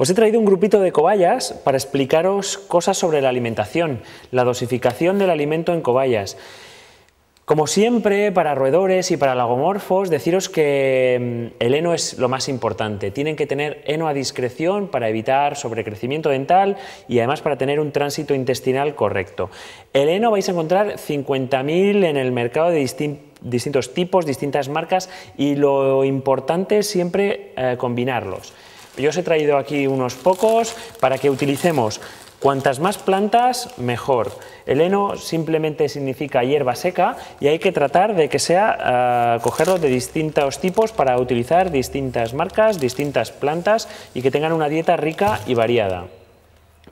Os he traído un grupito de cobayas para explicaros cosas sobre la alimentación, la dosificación del alimento en cobayas. Como siempre, para roedores y para lagomorfos, deciros que el heno es lo más importante. Tienen que tener heno a discreción para evitar sobrecrecimiento dental y además para tener un tránsito intestinal correcto. El heno vais a encontrar 50.000 en el mercado de distintos tipos, distintas marcas, y lo importante es siempre combinarlos. Yo os he traído aquí unos pocos para que utilicemos. Cuantas más plantas, mejor. El heno simplemente significa hierba seca y hay que tratar de que sea cogerlo de distintos tipos para utilizar distintas marcas, distintas plantas y que tengan una dieta rica y variada.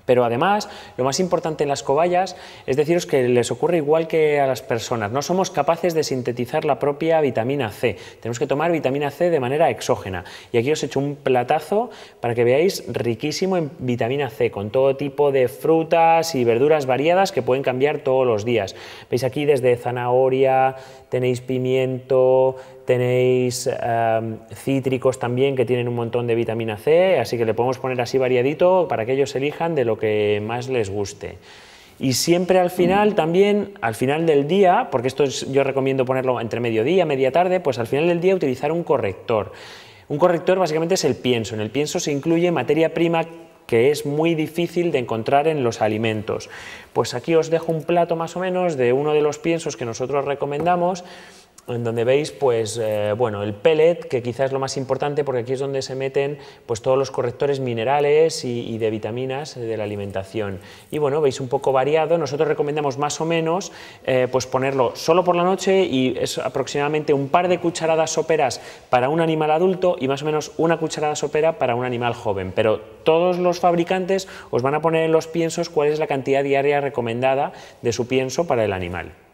Pero además, lo más importante en las cobayas es deciros que les ocurre igual que a las personas. No somos capaces de sintetizar la propia vitamina C. Tenemos que tomar vitamina C de manera exógena. Y aquí os he hecho un platazo para que veáis riquísimo en vitamina C, con todo tipo de frutas y verduras variadas que pueden cambiar todos los días. Veis aquí desde zanahoria, tenéis pimiento, tenéis cítricos también que tienen un montón de vitamina C, así que le podemos poner así variadito para que ellos elijan de lo que más les guste. Y siempre al final también, al final del día, porque esto es, yo recomiendo ponerlo entre mediodía, media tarde, pues al final del día utilizar un corrector. Un corrector básicamente es el pienso. En el pienso se incluye materia prima que es muy difícil de encontrar en los alimentos. Pues aquí os dejo un plato más o menos de uno de los piensos que nosotros recomendamos, en donde veis pues bueno, el pellet, que quizás es lo más importante porque aquí es donde se meten pues todos los correctores minerales y de vitaminas de la alimentación. Y bueno, veis un poco variado. Nosotros recomendamos más o menos pues ponerlo solo por la noche, y es aproximadamente un par de cucharadas soperas para un animal adulto y más o menos una cucharada sopera para un animal joven. Pero todos los fabricantes os van a poner en los piensos cuál es la cantidad diaria recomendada de su pienso para el animal.